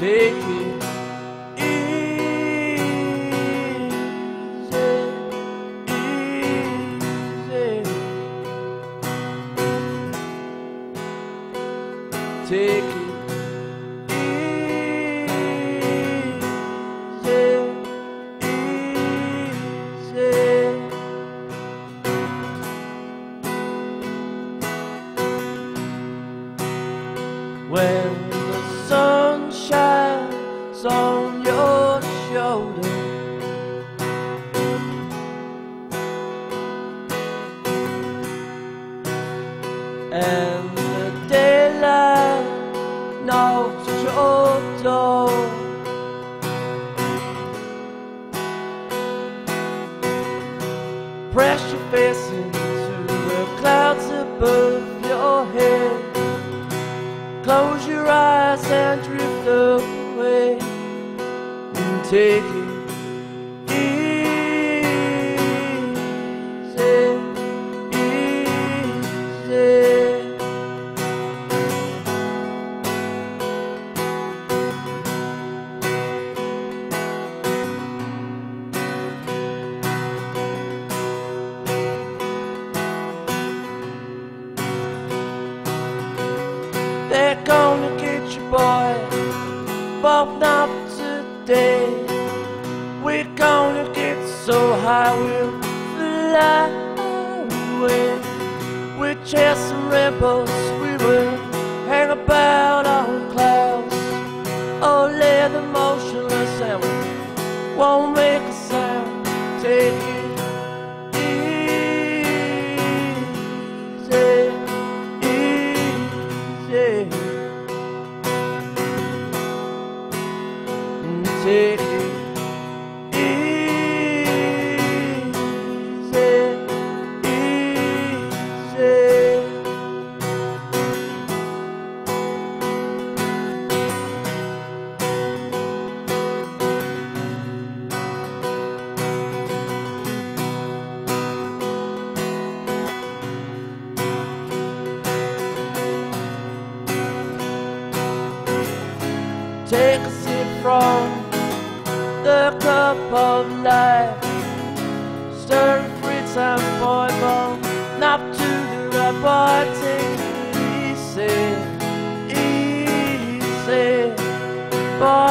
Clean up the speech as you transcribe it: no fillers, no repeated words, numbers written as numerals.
Take it easy, easy. Take it on your shoulder, and the daylight knocks at your door, press your face into the clouds above your head, close your eyes and drift away. Take it easy, easy. They're gonna get you, boy, but not today. We're gonna get so high we'll fly away. We're chasing rainbows, we will hang about on clouds, oh, lay them motionless and we won't make a sound. Take it easy, easy. Take it take a sip from the cup of life. Stir free time, boy, but not to the right, boy. Take it easy, easy, boy.